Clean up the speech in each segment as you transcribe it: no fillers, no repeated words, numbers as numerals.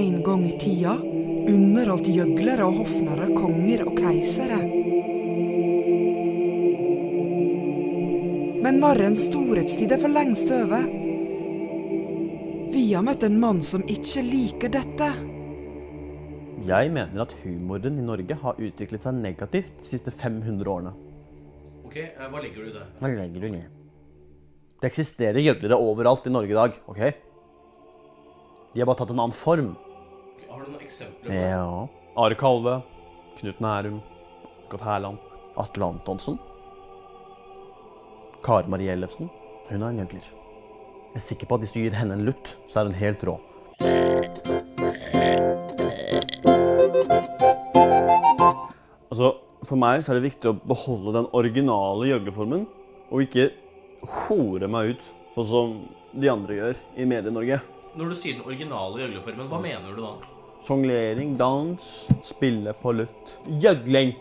en gang i tida underholdt gjøglere og hoffnere konger og keisere. Men narrens storhetstid er for lengst over. Vi har møtt en mann som ikke liker dette. Jeg mener at humoren i Norge har utviklet seg negativt de siste 500 årene. Ok, hva legger du i det? Hva legger du ned? Det eksisterer gjøglere overalt i Norge i dag, ok? De har bare tatt en annen form. Har du noen eksempler på det? Ja. Are Kalve, Knut Nærum, Gott Herland, Atlantonsen, Kare Marie Ellefsen. Hun er en gjøgler. Jeg er sikker på at hvis du gir henne en lutt, så er hun helt rå. Altså, for meg så er det viktig å beholde den originale gjøgleformen, og ikke hore meg ut, sånn som de andre gjør i Medie-Norge. Når du sier den originale gjøgleformen, hva mener du da? Jonglering, dans, spille på lutt. Gjøgling!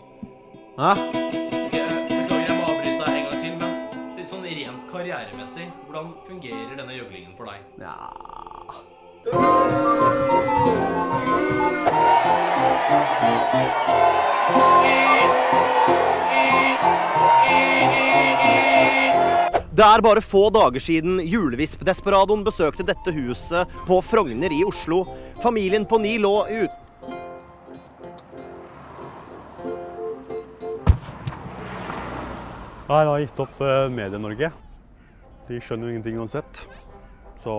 Hæ? Jeg må avbryte deg en gang til, men litt sånn rent karrieremessig, hvordan fungerer denne gjøglingen for deg? Det er bare få dager siden julevisp-desperadoen besøkte dette huset på Frogner i Oslo. Familien på 9 lå ut. Nei, jeg har gitt opp Medie-Norge. De skjønner jo ingenting uansett. Så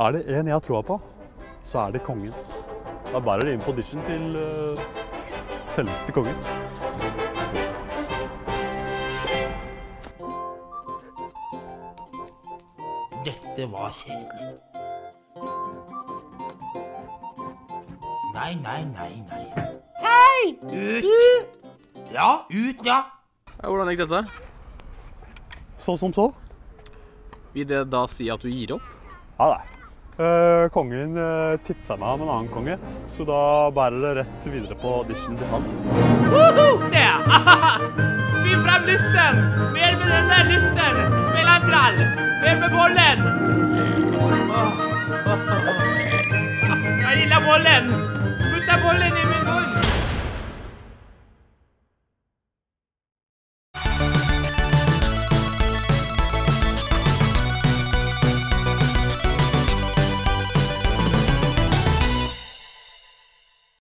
er det en jeg har troa på, så er det kongen. Da bærer det inn på audition til selveste kongen. Dette var kjedelig. Nei, nei, nei, nei. Hei! Ut! Ja, ut, ja. Hvordan gikk dette? Så som så. Vil det da si at du gir opp? Ja, nei. Kongen tipset meg om en annen konge, så da bærer det rett videre på audition til han. Woho! Det! Finn frem lytteren! Mer med den der lytteren! Spill en trall! Mer med bollen! Jeg gillar bollen! Putt bollen i min munn!